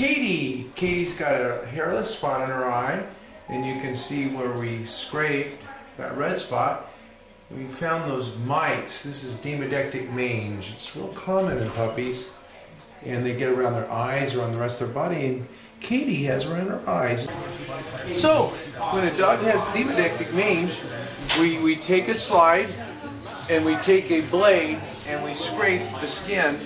Katie. Katie's got a hairless spot in her eye, and you can see where we scraped that red spot. We found those mites. This is demodectic mange. It's real common in puppies, and they get around their eyes or on the rest of their body, and Katie has around her eyes. So when a dog has demodectic mange, we take a slide and we take a blade and we scrape the skin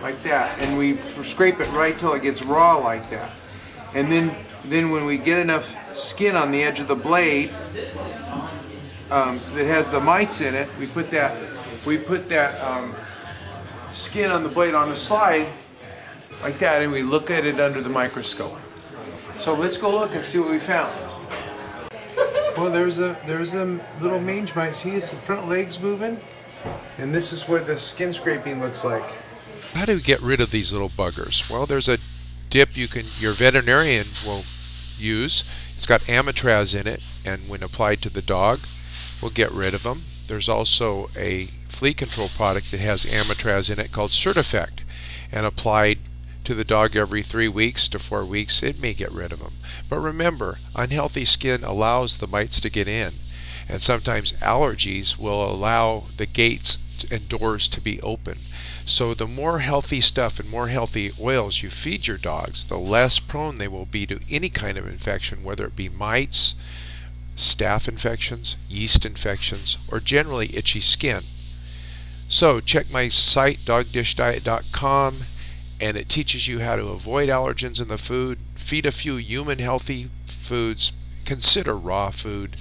like that, and we scrape it right till it gets raw like that, and then when we get enough skin on the edge of the blade that has the mites in it, we put that skin on the blade on a slide like that, and we look at it under the microscope. So let's go look and see what we found. Well, there's a little mange mite. See, it's the front legs moving, and this is what the skin scraping looks like. How do we get rid of these little buggers? Well, there's a dip your veterinarian will use. It's got amitraz in it, and when applied to the dog, will get rid of them. There's also a flea control product that has amitraz in it called Certifect, and applied to the dog every 3 weeks to 4 weeks, it may get rid of them. But remember, unhealthy skin allows the mites to get in, and sometimes allergies will allow the gates and doors to be open. So the more healthy stuff and more healthy oils you feed your dogs, the less prone they will be to any kind of infection, whether it be mites, staph infections, yeast infections, or generally itchy skin. So check my site, DogDishDiet.com, and it teaches you how to avoid allergens in the food, feed a few human healthy foods, consider raw food,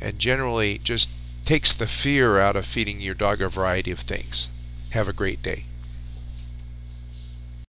and generally just takes the fear out of feeding your dog a variety of things. Have a great day.